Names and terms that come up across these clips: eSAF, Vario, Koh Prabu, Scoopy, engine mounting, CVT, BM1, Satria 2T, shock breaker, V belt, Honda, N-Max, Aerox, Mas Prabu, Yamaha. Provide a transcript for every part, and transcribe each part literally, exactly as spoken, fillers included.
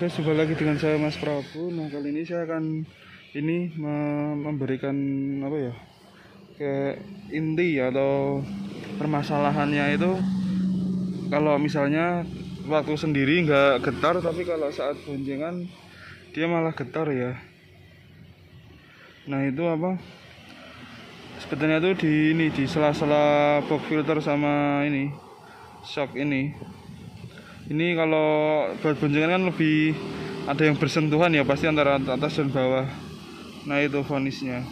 guys, jumpa lagi dengan saya Mas Prabu. Nah, kali ini saya akan ini memberikan apa ya, kayak inti atau permasalahannya itu kalau misalnya waktu sendiri nggak getar, tapi kalau saat boncengan dia malah getar ya. Nah itu apa sebetulnya tuh di ini di sela-sela box filter sama ini shock ini. Ini kalau buat boncengan kan lebih ada yang bersentuhan ya, pasti antara atas dan bawah. Nah itu vonisnya.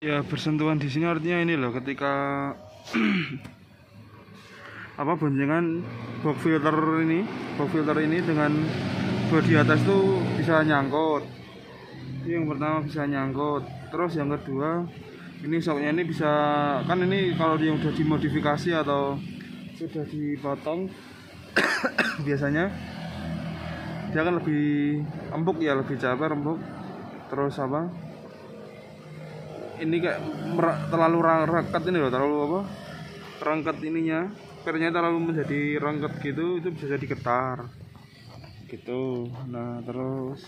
Ya bersentuhan di sini artinya ini loh, ketika apa boncengan box filter ini, box filter ini dengan bodi atas tuh bisa nyangkut. Ini yang pertama bisa nyangkut. Terus yang kedua, ini shocknya ini bisa, kan ini kalau dia udah dimodifikasi atau sudah dipotong biasanya dia akan lebih empuk ya, lebih cabar, empuk. Terus apa ini kayak terlalu rangket ini loh, terlalu apa rangket ininya, pernya terlalu menjadi rangket gitu, itu bisa jadi getar gitu. Nah terus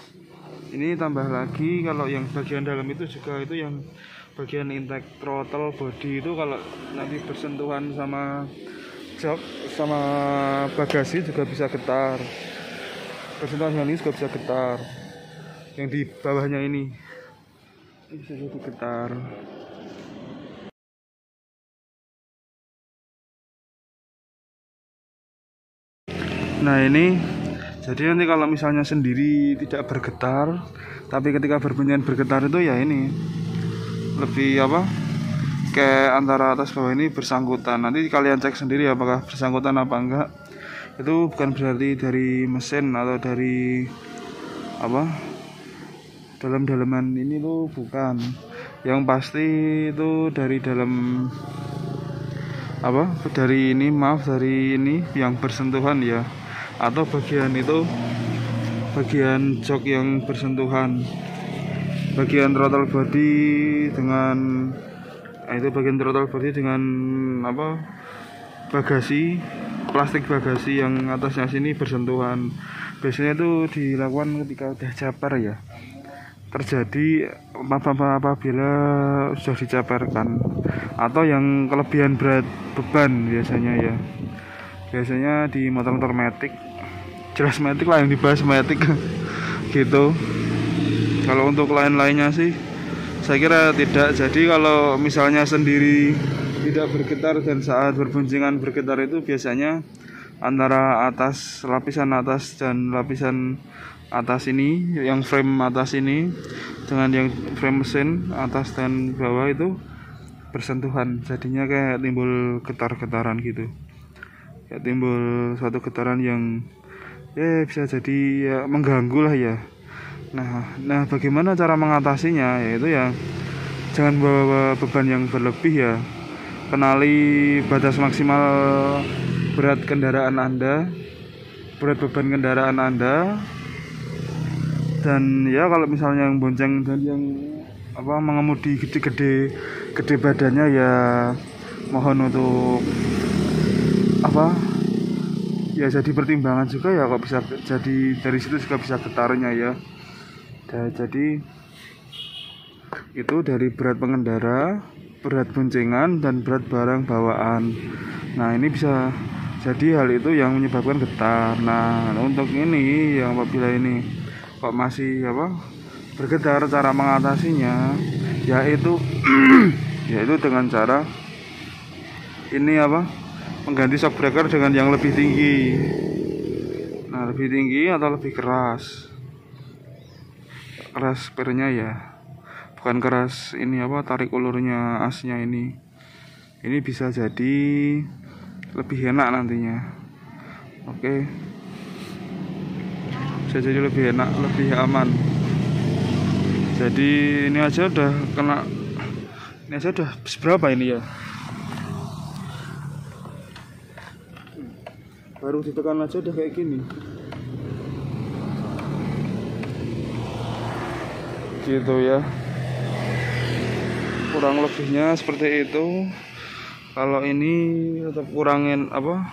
ini tambah lagi kalau yang bagian dalam itu juga, itu yang bagian intake throttle body itu kalau nanti bersentuhan sama jok sama bagasi juga bisa getar. Bersentuhan ini juga bisa getar. Yang di bawahnya ini bisa juga getar. Nah ini jadi nanti kalau misalnya sendiri tidak bergetar, tapi ketika berbunyian bergetar itu ya ini lebih apa kayak antara atas bawah ini bersangkutan. Nanti kalian cek sendiri apakah bersangkutan apa enggak. Itu bukan berarti dari mesin atau dari apa dalam-dalaman ini tuh, bukan. Yang pasti itu dari dalam apa dari ini maaf dari ini yang bersentuhan ya, atau bagian itu bagian jok yang bersentuhan, bagian throttle body dengan nah itu bagian throttle body dengan apa bagasi, plastik bagasi yang atasnya sini bersentuhan. Biasanya itu dilakukan ketika udah caper ya, terjadi apabila sudah dicaperkan atau yang kelebihan berat beban biasanya ya, biasanya di motor-motor matic, jelas matic lah yang dibahas, matic gitu. Kalau untuk lain-lainnya sih saya kira tidak. Jadi kalau misalnya sendiri tidak bergetar dan saat berboncengan bergetar itu biasanya antara atas, lapisan atas dan lapisan atas ini, yang frame atas ini dengan yang frame mesin atas dan bawah itu bersentuhan, jadinya kayak timbul getar-getaran gitu ya, timbul suatu getaran yang ya bisa jadi ya, mengganggu lah ya. Nah, nah bagaimana cara mengatasinya? Yaitu ya jangan bawa beban yang berlebih ya. Kenali batas maksimal berat kendaraan Anda, berat beban kendaraan Anda. Dan ya kalau misalnya yang bonceng dan yang apa mengemudi gede-gede, gede badannya ya mohon untuk apa? Ya jadi pertimbangan juga ya, kok bisa jadi dari situ juga bisa getarnya ya. Nah, jadi itu dari berat pengendara, berat boncengan, dan berat barang bawaan. Nah ini bisa jadi hal itu yang menyebabkan getar. Nah untuk ini yang apabila ini kok masih apa bergetar, cara mengatasinya yaitu yaitu dengan cara ini apa mengganti shock breaker dengan yang lebih tinggi. Nah lebih tinggi atau lebih keras, keras pernya ya, bukan keras ini apa tarik ulurnya asnya ini. Ini bisa jadi lebih enak nantinya. Oke okay. Bisa jadi lebih enak, lebih aman. Jadi ini aja udah kena, ini aja udah seberapa ini ya, baru ditekan aja udah kayak gini gitu ya. Kurang lebihnya seperti itu. Kalau ini tetap kurangin apa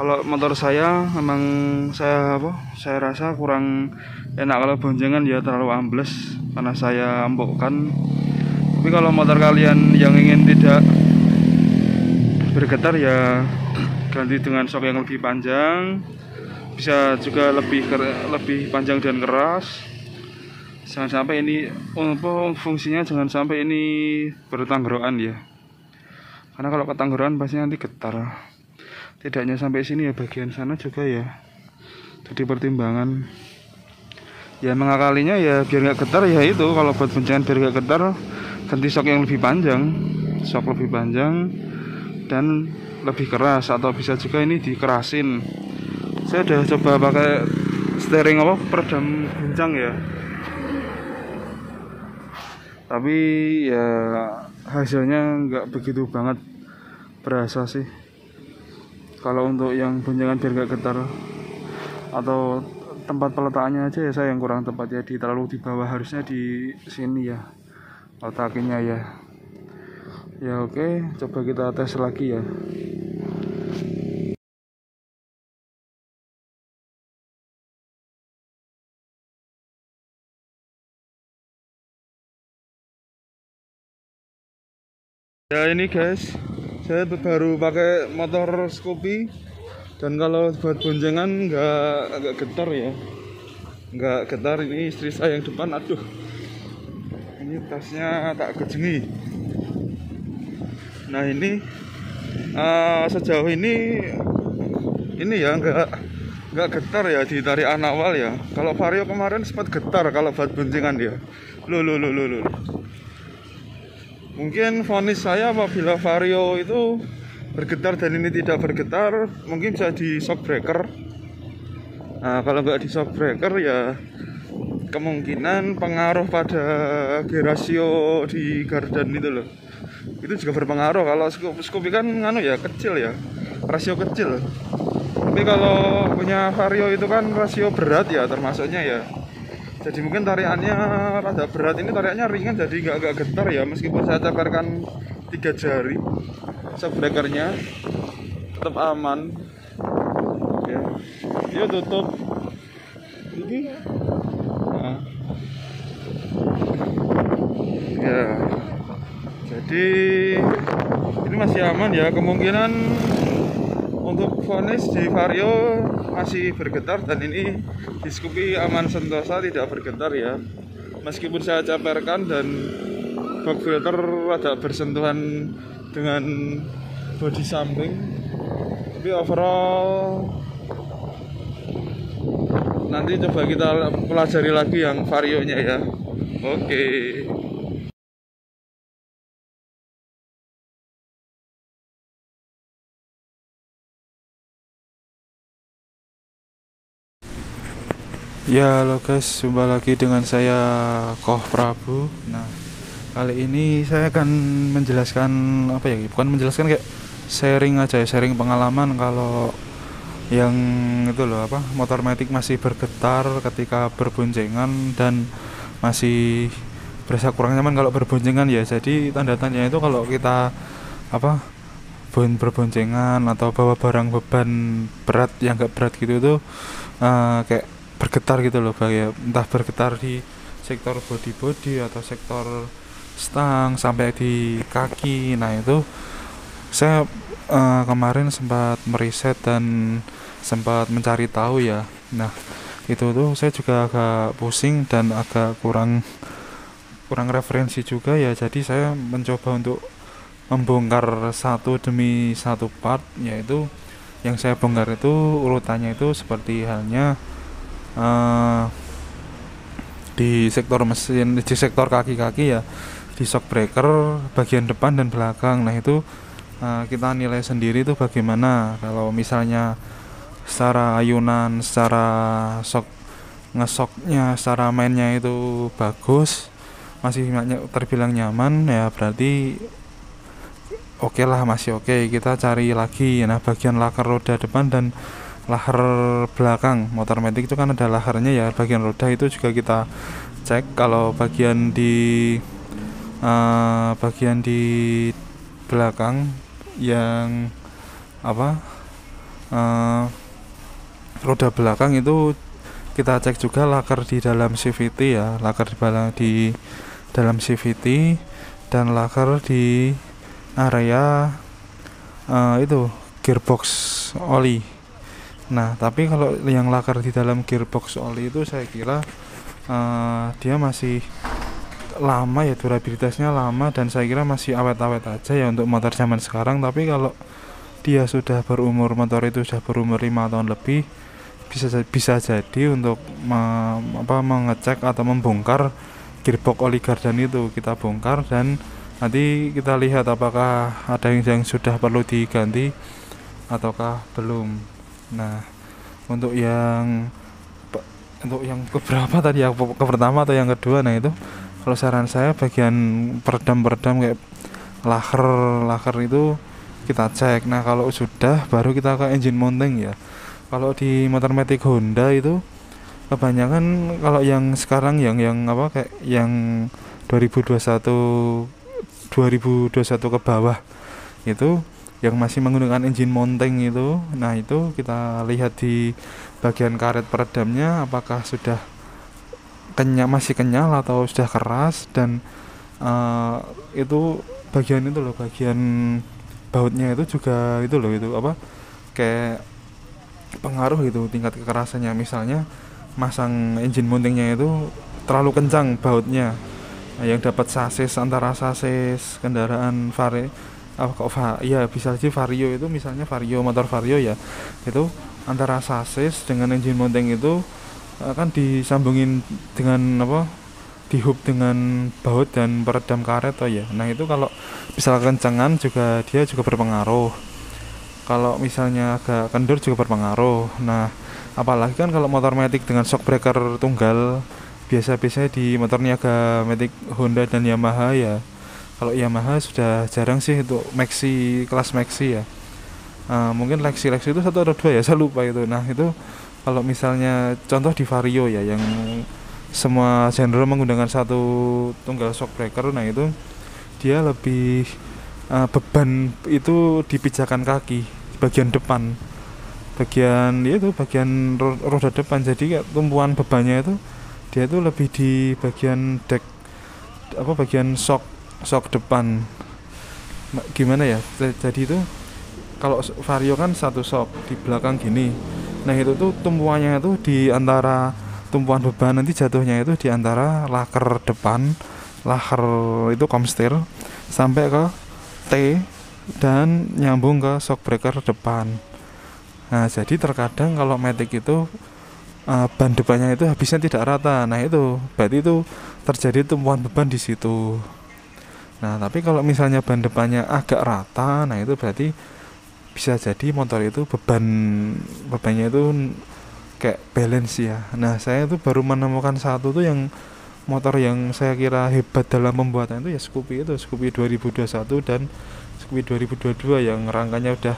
Kalau motor saya emang saya apa? Saya rasa kurang enak kalau boncengan, ya terlalu ambles karena saya empukkan. Tapi kalau motor kalian yang ingin tidak bergetar, ya ganti dengan shock yang lebih panjang, bisa juga lebih lebih panjang dan keras. Jangan sampai ini fungsinya jangan sampai ini bertanggrokan ya. Karena kalau ketanggrokan pasti nanti getar. Tidak hanya sampai sini ya, bagian sana juga ya. Jadi pertimbangan. Ya mengakalinya ya biar nggak getar ya itu. Kalau buat boncengan biar nggak getar, ganti shock yang lebih panjang, shock lebih panjang dan lebih keras, atau bisa juga ini dikerasin. Saya udah coba pakai steering apa peredam guncang ya. Tapi ya hasilnya nggak begitu banget berasa sih. Kalau untuk yang boncengan biar gak getar, atau tempat peletakannya aja ya saya yang kurang tepat ya, di terlalu di bawah, harusnya di sini ya letaknya ya. Ya oke, coba kita tes lagi ya. Ya ini guys, saya baru pakai motor Scoopy, dan kalau buat boncengan nggak agak getar ya, nggak getar. Ini istri saya yang depan, aduh, ini tasnya tak kejengi. Nah ini uh, sejauh ini ini ya nggak nggak getar ya, ditarik anak awal ya. Kalau Vario kemarin sempat getar kalau buat boncengan dia, lu lu lu lu lu. Mungkin vonis saya apabila Vario itu bergetar dan ini tidak bergetar, mungkin bisa di shock breaker. Nah kalau nggak di shock breaker ya kemungkinan pengaruh pada gerasio di gardan itu loh, itu juga berpengaruh. Kalau Scoopy kan nganu ya, kecil ya, rasio kecil. Tapi kalau punya Vario itu kan rasio berat ya termasuknya ya. Jadi mungkin tariannya rada berat, ini tariannya ringan jadi nggak agak getar ya. Meskipun saya teperkan tiga jari shockbreakernya tetap aman ya. Yuk tutup ini nah. Ya jadi ini masih aman ya, kemungkinan untuk vonis di Vario masih bergetar dan ini di Scoopy aman sentosa tidak bergetar ya. Meskipun saya caperkan dan bug filter agak bersentuhan dengan body samping, tapi overall nanti coba kita pelajari lagi yang Varionya ya. Oke okay. Ya halo guys, jumpa lagi dengan saya Koh Prabu. Nah kali ini saya akan menjelaskan apa ya, bukan menjelaskan kayak sharing aja ya, sharing pengalaman kalau yang itu loh apa, motor matic masih bergetar ketika berboncengan dan masih berasa kurang nyaman kalau berboncengan ya. Jadi tanda tanya itu kalau kita apa bon berboncengan atau bawa barang beban berat yang gak berat gitu tuh uh, kayak bergetar gitu loh ya, entah bergetar di sektor body-body atau sektor stang sampai di kaki. Nah itu saya uh, kemarin sempat meriset dan sempat mencari tahu ya. Nah itu tuh saya juga agak pusing dan agak kurang kurang referensi juga ya. Jadi saya mencoba untuk membongkar satu demi satu part, yaitu yang saya bongkar itu urutannya itu seperti halnya Uh, di sektor mesin, di sektor kaki-kaki ya, di shock breaker bagian depan dan belakang. Nah itu uh, kita nilai sendiri itu bagaimana. Kalau misalnya secara ayunan, secara shock ngesoknya, secara mainnya itu bagus, masih terbilang nyaman ya, berarti oke okay lah, masih oke okay. Kita cari lagi. Nah bagian lakar roda depan dan lahar belakang motor matic itu kan ada laharnya ya, bagian roda itu juga kita cek. Kalau bagian di uh, bagian di belakang yang apa uh, roda belakang itu kita cek juga laker di dalam C V T ya, laker di belakang di dalam C V T dan laker di area uh, itu gearbox oli. Nah, tapi kalau yang laker di dalam gearbox oli itu saya kira uh, dia masih lama ya, durabilitasnya lama, dan saya kira masih awet-awet aja ya untuk motor zaman sekarang. Tapi kalau dia sudah berumur, motor itu sudah berumur lima tahun lebih, bisa bisa jadi untuk me, apa, mengecek atau membongkar gearbox oli gardan itu, kita bongkar dan nanti kita lihat apakah ada yang, yang sudah perlu diganti ataukah belum. Nah, untuk yang untuk yang keberapa tadi, yang ke pertama atau yang kedua, nah itu kalau saran saya bagian peredam-peredam kayak laker-laker itu kita cek. Nah, kalau sudah baru kita ke engine mounting ya. Kalau di motor matic Honda itu kebanyakan kalau yang sekarang yang yang apa kayak yang dua ribu dua puluh satu dua ribu dua puluh satu ke bawah itu yang masih menggunakan engine mounting itu, nah itu kita lihat di bagian karet peredamnya apakah sudah kenyal, masih kenyal atau sudah keras, dan uh, itu bagian itu loh, bagian bautnya itu juga itu loh, itu apa kayak pengaruh gitu tingkat kekerasannya. Misalnya masang engine mountingnya itu terlalu kencang bautnya, nah, yang dapat sasis antara sasis kendaraan Vario, apa kok ya bisa aja Vario itu, misalnya Vario, motor Vario ya, itu antara sasis dengan engine mounting itu akan disambungin dengan apa, di hub dengan baut dan peredam karet toh ya. Nah itu kalau misalnya kencangan juga dia juga berpengaruh, kalau misalnya agak kendur juga berpengaruh. Nah apalagi kan kalau motor matic dengan shock breaker tunggal, biasa-biasa di motor niaga matic Honda dan Yamaha ya. Kalau Yamaha sudah jarang sih itu maxi, kelas maxi ya. Uh, mungkin Lexi Lexi itu satu atau dua ya, saya lupa itu. Nah itu kalau misalnya contoh di Vario ya, yang semua genre menggunakan satu tunggal shock breaker, nah itu dia lebih uh, beban itu di pijakan kaki bagian depan, bagian itu bagian roda depan. Jadi tumpuan bebannya itu dia itu lebih di bagian deck apa bagian shock shock depan. Gimana ya? Jadi itu kalau Vario kan satu shock di belakang gini. Nah itu tuh tumpuannya itu di antara tumpuan beban, nanti jatuhnya itu di antara laker depan, laker itu komstir sampai ke T dan nyambung ke shock breaker depan. Nah jadi terkadang kalau matic itu uh, ban depannya itu habisnya tidak rata. Nah itu berarti itu terjadi tumpuan beban di situ. Nah tapi kalau misalnya ban depannya agak rata, nah itu berarti bisa jadi motor itu beban bebannya itu kayak balance ya. Nah saya tuh baru menemukan satu tuh yang motor yang saya kira hebat dalam pembuatan itu ya Scoopy itu, Scoopy dua ribu dua puluh satu dan Scoopy dua ribu dua puluh dua yang rangkanya udah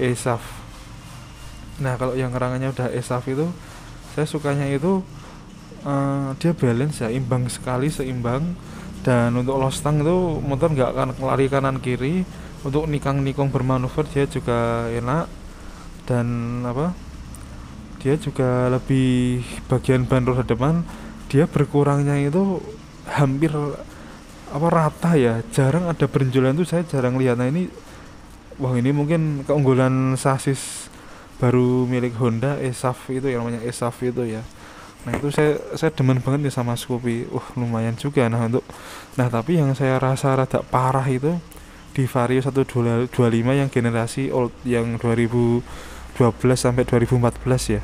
eSAF. Nah kalau yang rangkanya udah eSAF itu saya sukanya itu uh, dia balance ya, imbang sekali, seimbang, dan untuk lost tank itu motor nggak akan lari kanan kiri. Untuk nikang-nikung bermanuver dia juga enak, dan apa dia juga lebih bagian ban roda depan dia berkurangnya itu hampir apa rata ya, jarang ada benjolan tuh, saya jarang lihat. Nah ini wah ini mungkin keunggulan sasis baru milik Honda eSAF itu yang namanya eSAF itu ya. Nah itu saya saya demen banget ya sama Scoopy, wah uh, lumayan juga. Nah untuk nah tapi yang saya rasa rada parah itu di Vario satu dua lima yang generasi old yang dua ribu dua belas sampai dua ribu empat belas ya.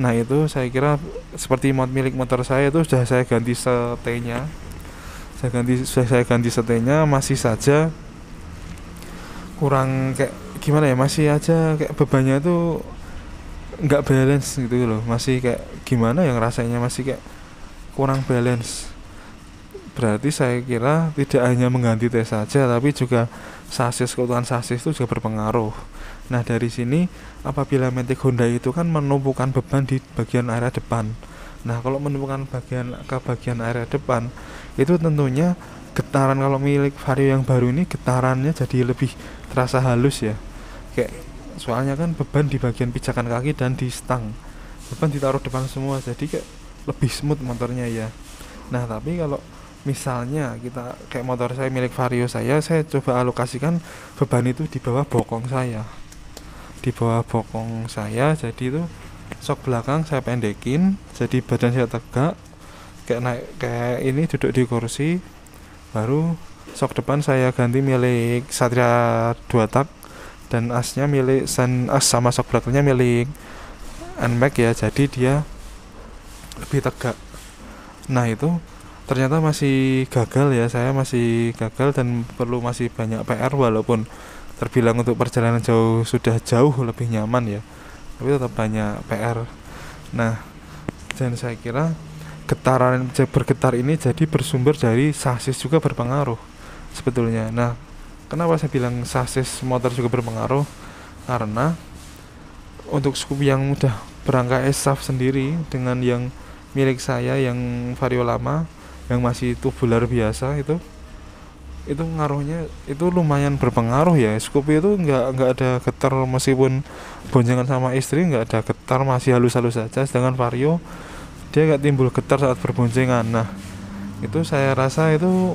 Nah itu saya kira seperti mod milik motor saya itu sudah saya ganti setenya, saya ganti sudah saya ganti setenya masih saja kurang kayak gimana ya, masih aja kayak bebannya itu nggak balance gitu loh, masih kayak gimana yang rasanya masih kayak kurang balance. Berarti saya kira tidak hanya mengganti T saja, tapi juga sasis, keutuhan sasis itu juga berpengaruh. Nah dari sini apabila matic Honda itu kan menumpukan beban di bagian area depan. Nah kalau menumpukan bagian ke bagian area depan itu tentunya getaran, kalau milik Vario yang baru ini getarannya jadi lebih terasa halus ya, kayak soalnya kan beban di bagian pijakan kaki dan di stang, beban ditaruh depan semua, jadi kayak lebih smooth motornya ya. Nah tapi kalau misalnya kita kayak motor saya milik Vario saya, saya coba alokasikan beban itu di bawah bokong saya, di bawah bokong saya, jadi itu shock belakang saya pendekin, jadi badan saya tegak kayak naik kayak ini duduk di kursi. Baru shock depan saya ganti milik Satria dua tak, dan asnya milik san as sama shock belakangnya milik N-Max ya, jadi dia lebih tegak. Nah itu ternyata masih gagal ya, saya masih gagal dan perlu masih banyak P R, walaupun terbilang untuk perjalanan jauh sudah jauh lebih nyaman ya, tapi tetap banyak P R. Nah dan saya kira getaran bergetar ini jadi bersumber dari sasis juga berpengaruh sebetulnya. Nah, kenapa saya bilang sasis motor juga berpengaruh? Karena untuk Scoopy yang udah berangka eSAF sendiri dengan yang milik saya yang Vario lama yang masih tubular biasa itu itu ngaruhnya itu lumayan berpengaruh ya. Scoopy itu nggak nggak ada getar, meskipun boncengan sama istri nggak ada getar, masih halus-halus saja. Sedangkan Vario dia nggak timbul getar saat berboncengan. Nah itu saya rasa itu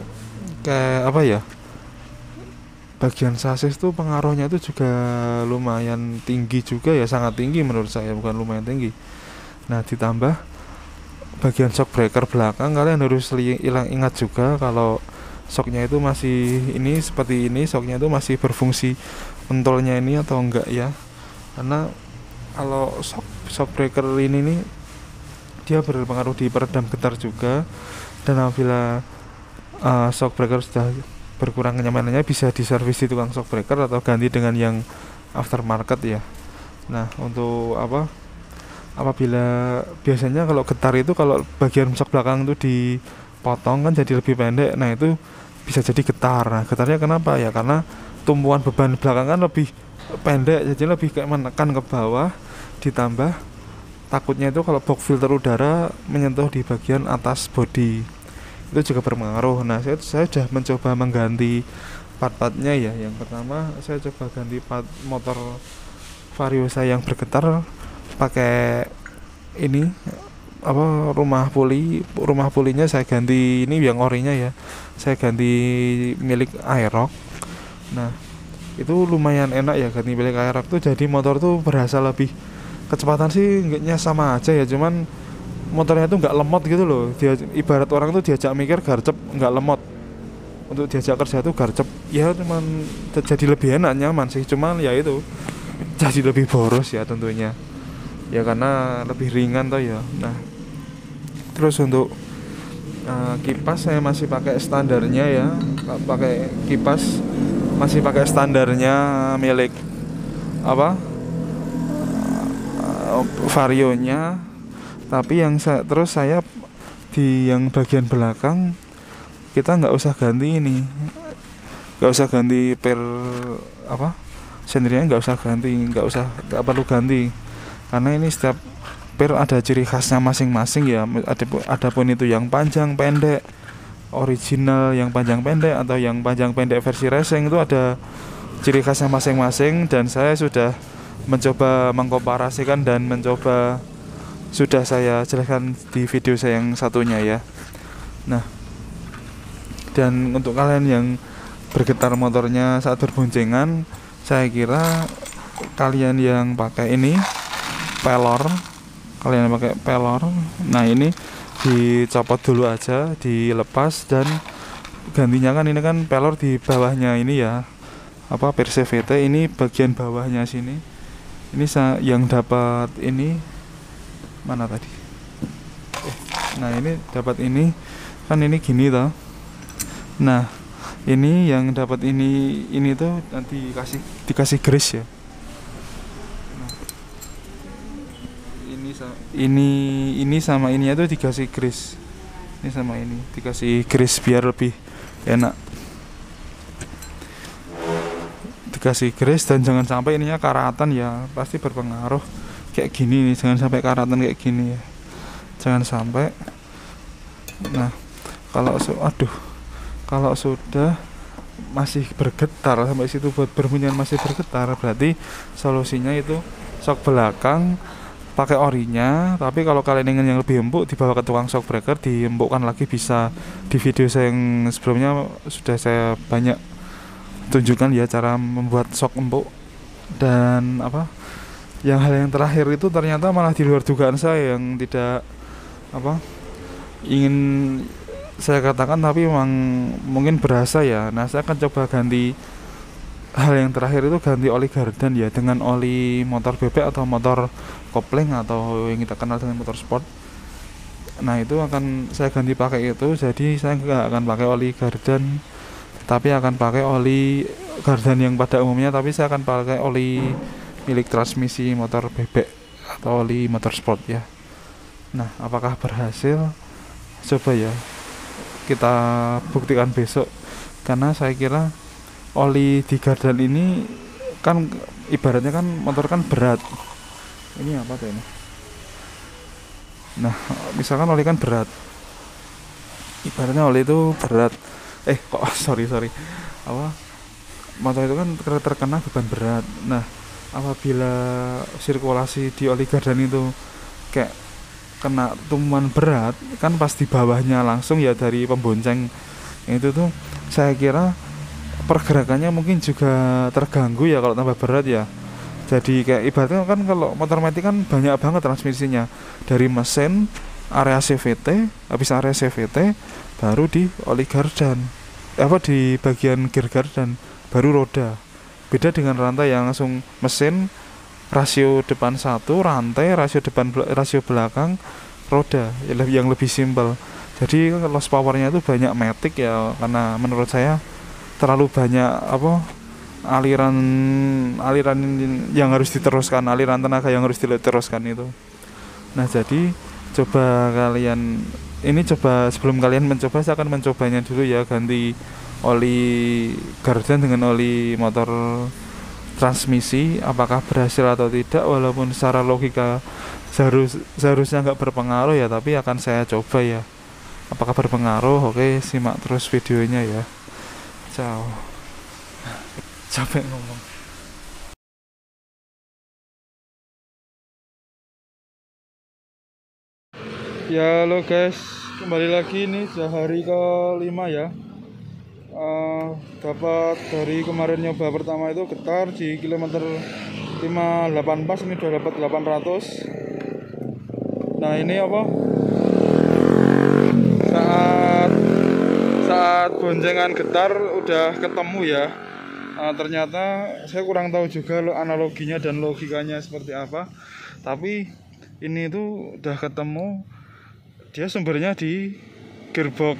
kayak apa ya, bagian sasis tuh pengaruhnya itu juga lumayan tinggi juga ya, sangat tinggi menurut saya, bukan lumayan tinggi. Nah ditambah bagian shock breaker belakang, kalian harus hilang ingat juga kalau shocknya itu masih ini seperti ini, shocknya itu masih berfungsi pentolnya ini atau enggak ya, karena kalau shock shock breaker ini nih dia berpengaruh di peredam getar juga. Dan apabila uh, shock breaker sudah berkurang kenyamanannya, bisa diservis di tukang shock breaker atau ganti dengan yang aftermarket ya. Nah untuk apa, apabila biasanya kalau getar itu kalau bagian shock belakang itu dipotong kan jadi lebih pendek, nah itu bisa jadi getar. Nah getarnya kenapa ya, karena tumpuan beban belakang kan lebih pendek, jadi lebih kayak menekan ke bawah. Ditambah takutnya itu kalau box filter udara menyentuh di bagian atas bodi, itu juga berpengaruh. Nah saya, saya sudah mencoba mengganti part-partnya ya. Yang pertama saya coba ganti part motor Vario saya yang bergetar pakai ini apa rumah puli, rumah pulinya saya ganti ini yang orinya ya, saya ganti milik Aerox. Nah itu lumayan enak ya, ganti milik Aerox tuh jadi motor tuh berasa lebih, kecepatan sih enggaknya sama aja ya, cuman motornya tuh nggak lemot gitu loh. Dia ibarat orang tuh diajak mikir garcep, nggak lemot. Untuk diajak kerja tuh garcep ya, cuman jadi lebih enak, nyaman sih, cuman ya itu jadi lebih boros ya tentunya ya, karena lebih ringan toh ya. Nah terus untuk uh, kipas saya masih pakai standarnya ya, pakai kipas masih pakai standarnya milik apa Varionya. Tapi yang saya, terus saya di yang bagian belakang kita nggak usah ganti ini, nggak usah ganti per apa sendirian, nggak usah ganti, nggak usah nggak perlu ganti, karena ini setiap per ada ciri khasnya masing-masing ya. Adapun itu yang panjang pendek original, yang panjang pendek atau yang panjang pendek versi racing itu ada ciri khasnya masing-masing, dan saya sudah mencoba mengkomparasikan dan mencoba, sudah saya jelaskan di video saya yang satunya ya. Nah dan untuk kalian yang bergetar motornya saat berboncengan, saya kira kalian yang pakai ini pelor, kalian pakai pelor, nah ini dicopot dulu aja, dilepas, dan gantinya kan ini kan pelor di bawahnya ini ya, apa per C V T ini bagian bawahnya sini. Ini yang dapat ini mana tadi? Eh, nah ini dapat ini kan ini gini toh. Nah ini yang dapat ini ini tuh nanti dikasih dikasih grease ya. Nah, ini ini ini sama ini itu dikasih grease. Ini sama ini dikasih grease biar lebih enak. Dikasih grease, dan jangan sampai ininya karatan ya, pasti berpengaruh kayak gini nih, jangan sampai karatan kayak gini ya, jangan sampai. Nah kalau aduh kalau sudah masih bergetar, sampai situ buat berbunyian masih bergetar, berarti solusinya itu shock belakang pakai orinya. Tapi kalau kalian ingin yang lebih empuk, dibawa ke tukang shock breaker, diempukkan lagi bisa. Di video saya yang sebelumnya sudah saya banyak tunjukkan ya cara membuat shock empuk. Dan apa yang hal yang terakhir itu ternyata malah di luar dugaan saya, yang tidak apa ingin saya katakan, tapi memang mungkin berasa ya. Nah, saya akan coba ganti hal yang terakhir itu, ganti oli gardan ya dengan oli motor bebek atau motor kopling atau yang kita kenal dengan motor sport. Nah, itu akan saya ganti pakai itu. Jadi saya nggak akan pakai oli gardan, tapi akan pakai oli gardan yang pada umumnya, tapi saya akan pakai oli milik transmisi motor bebek atau oli motor sport ya. Nah, apakah berhasil? Coba ya kita buktikan besok, karena saya kira oli di gardan ini kan ibaratnya kan motor kan berat. Ini apa tuh ini? Nah, misalkan oli kan berat, ibaratnya oli itu berat. Eh kok oh, sorry sorry apa motor itu kan terkena beban berat. Nah, apabila sirkulasi di oli gardan itu kayak kena tumpuan berat, kan pas di bawahnya langsung ya dari pembonceng itu tuh, saya kira pergerakannya mungkin juga terganggu ya kalau tambah berat ya. Jadi kayak ibaratnya kan kalau motor matic kan banyak banget transmisinya, dari mesin, area C V T, habis area C V T baru di oli gardan, apa di bagian gear gardan, baru roda. Beda dengan rantai yang langsung mesin, rasio depan satu, rantai, rasio depan, rasio belakang, roda, yang lebih simpel. Jadi loss powernya itu banyak matic ya, karena menurut saya terlalu banyak apa aliran aliran yang harus diteruskan, aliran tenaga yang harus diteruskan itu. Nah, jadi coba kalian ini coba sebelum kalian mencoba, saya akan mencobanya dulu ya, ganti oli gardan dengan oli motor transmisi. Apakah berhasil atau tidak, walaupun secara logika seharus, seharusnya nggak berpengaruh ya, tapi akan saya coba ya apakah berpengaruh. Oke, simak terus videonya ya. Ciao, capek ngomong. Ya halo guys, kembali lagi nih hari kelima ya. Uh, dapat dari kemarin nyoba pertama itu getar di kilometer lima delapan pas, ini udah dapat delapan ratus. Nah, ini apa saat saat boncengan getar udah ketemu ya. Uh, ternyata saya kurang tahu juga analoginya dan logikanya seperti apa, tapi ini itu udah ketemu, dia sumbernya di gearbox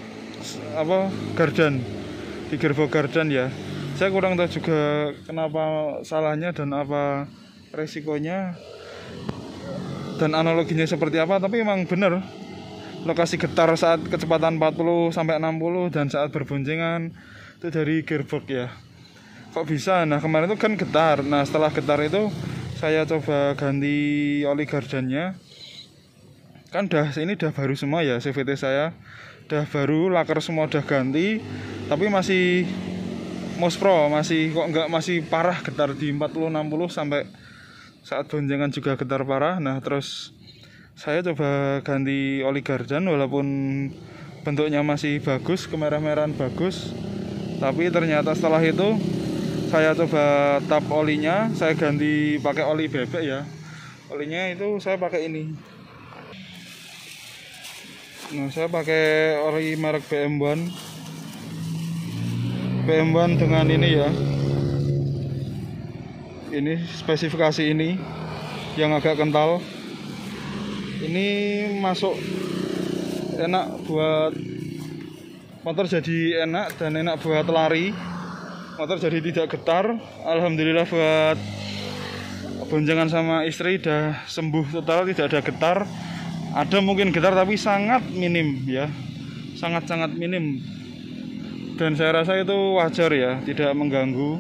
apa gardan, di gearbox gardan ya. Saya kurang tahu juga kenapa salahnya dan apa resikonya dan analoginya seperti apa, tapi memang benar lokasi getar saat kecepatan empat puluh sampai enam puluh dan saat berboncengan itu dari gearbox ya. Kok bisa? Nah, kemarin itu kan getar. Nah, setelah getar itu saya coba ganti oli gardannya. Kan dah ini dah baru semua ya, C V T saya udah baru, laker semua udah ganti, tapi masih mospro, masih kok nggak masih parah getar di empat puluh enam puluh sampai saat boncengan juga getar parah. Nah, terus saya coba ganti oli gardan, walaupun bentuknya masih bagus, kemerah-merahan bagus, tapi ternyata setelah itu saya coba tap olinya, saya ganti pakai oli bebek ya. Olinya itu saya pakai ini. Nah, saya pakai oli merek B M satu, B M satu dengan ini ya, ini spesifikasi ini yang agak kental, ini masuk enak buat motor, jadi enak dan enak buat lari motor, jadi tidak getar. Alhamdulillah buat boncengan sama istri udah sembuh total, tidak ada getar. Ada mungkin getar tapi sangat minim ya, sangat-sangat minim, dan saya rasa itu wajar ya, tidak mengganggu.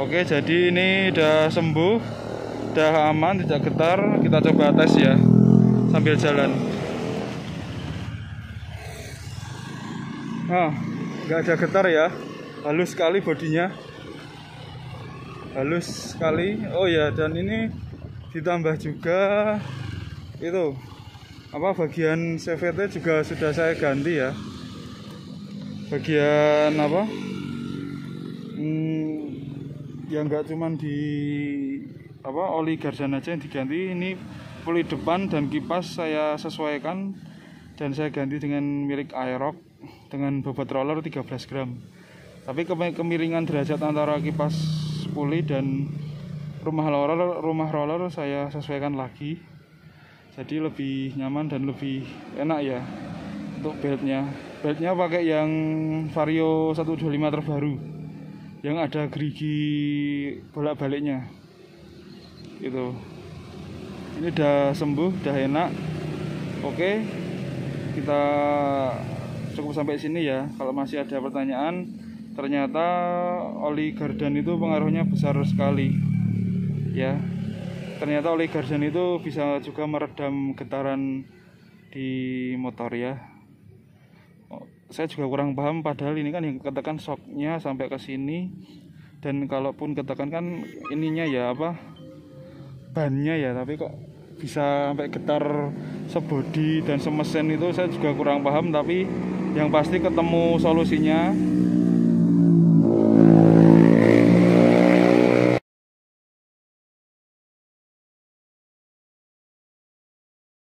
Oke, jadi ini udah sembuh, udah aman, tidak getar. Kita coba tes ya sambil jalan. Nah, nggak ada getar ya, halus sekali bodinya, halus sekali. Oh ya, dan ini ditambah juga itu apa bagian C V T juga sudah saya ganti ya, bagian apa hmm, yang nggak cuman di apa oli gardan aja yang diganti, ini poli depan dan kipas saya sesuaikan dan saya ganti dengan milik Aerox dengan bobot roller tiga belas gram. Tapi kemiringan derajat antara kipas puli dan rumah roller rumah roller saya sesuaikan lagi. Jadi lebih nyaman dan lebih enak ya untuk beltnya. Beltnya pakai yang Vario seratus dua puluh lima terbaru yang ada gerigi bolak-baliknya. Itu. Ini udah sembuh, udah enak. Oke. Kita cukup sampai sini ya. Kalau masih ada pertanyaan, ternyata oli gardan itu pengaruhnya besar sekali ya, ternyata oli gardan itu bisa juga meredam getaran di motor ya. Saya juga kurang paham, padahal ini kan yang katakan shocknya sampai ke sini, dan kalaupun katakan kan ininya ya apa bannya ya, tapi kok bisa sampai getar sebodi dan semesen itu saya juga kurang paham. Tapi yang pasti ketemu solusinya.